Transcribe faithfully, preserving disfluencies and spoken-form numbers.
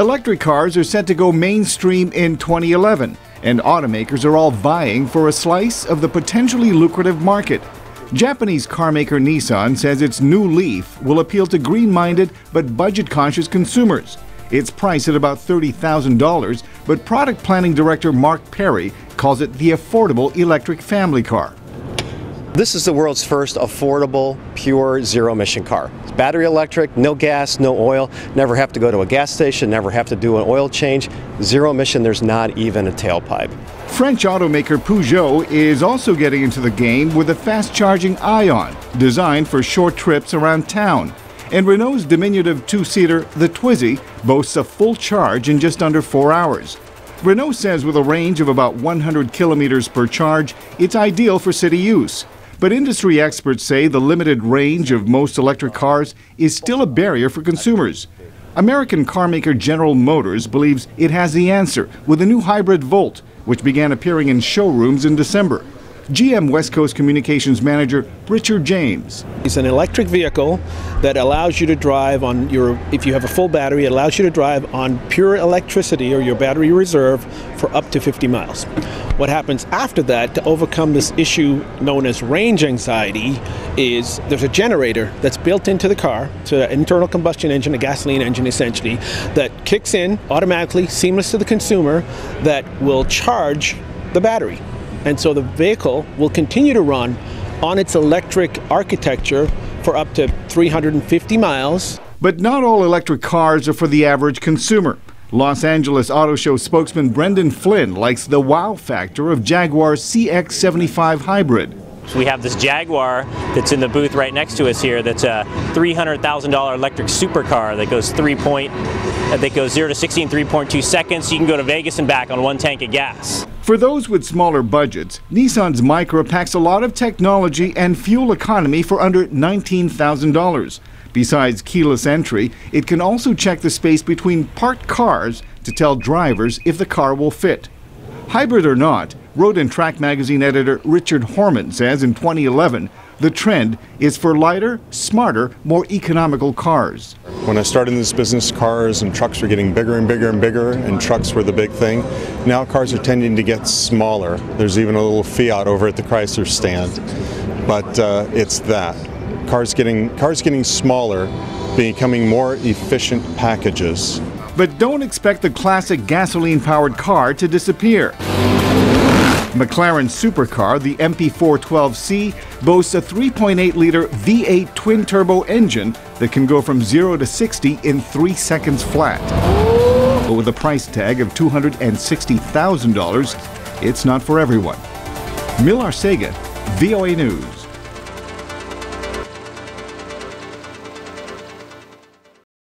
Electric cars are set to go mainstream in twenty eleven, and automakers are all vying for a slice of the potentially lucrative market. Japanese carmaker Nissan says its new Leaf will appeal to green-minded but budget-conscious consumers. It's priced at about thirty thousand dollars, but product planning director Mark Perry calls it the affordable electric family car. This is the world's first affordable, pure zero-emission car. It's battery electric, no gas, no oil, never have to go to a gas station, never have to do an oil change. Zero emission, there's not even a tailpipe. French automaker Peugeot is also getting into the game with a fast-charging Ion, designed for short trips around town. And Renault's diminutive two-seater, the Twizy, boasts a full charge in just under four hours. Renault says with a range of about one hundred kilometers per charge, it's ideal for city use. But industry experts say the limited range of most electric cars is still a barrier for consumers. American carmaker General Motors believes it has the answer with a new hybrid Volt, which began appearing in showrooms in December. G M West Coast Communications Manager Richard James. It's an electric vehicle that allows you to drive on your, if you have a full battery, it allows you to drive on pure electricity or your battery reserve for up to fifty miles. What happens after that to overcome this issue known as range anxiety is there's a generator that's built into the car, it's an internal combustion engine, a gasoline engine essentially, that kicks in automatically, seamless to the consumer, that will charge the battery. And so the vehicle will continue to run on its electric architecture for up to three hundred fifty miles. But not all electric cars are for the average consumer. Los Angeles Auto Show spokesman Brendan Flynn likes the wow factor of Jaguar's C X seventy-five hybrid. So we have this Jaguar that's in the booth right next to us here that's a three hundred thousand dollar electric supercar that goes three point, that goes zero to sixty in three point two seconds. You can go to Vegas and back on one tank of gas. For those with smaller budgets, Nissan's Micra packs a lot of technology and fuel economy for under nineteen thousand dollars. Besides keyless entry, it can also check the space between parked cars to tell drivers if the car will fit. Hybrid or not, Road and Track magazine editor Richard Horman says in twenty eleven, the trend is for lighter, smarter, more economical cars. When I started in this business, cars and trucks were getting bigger and bigger and bigger, and trucks were the big thing. Now cars are tending to get smaller. There's even a little Fiat over at the Chrysler stand, but uh, it's that. Cars getting, cars getting smaller, becoming more efficient packages. But don't expect the classic gasoline-powered car to disappear. McLaren's supercar, the M P four twelve C, boasts a three point eight liter V eight twin-turbo engine that can go from zero to sixty in three seconds flat. But with a price tag of two hundred sixty thousand dollars, it's not for everyone. Mil Arcega, V O A News.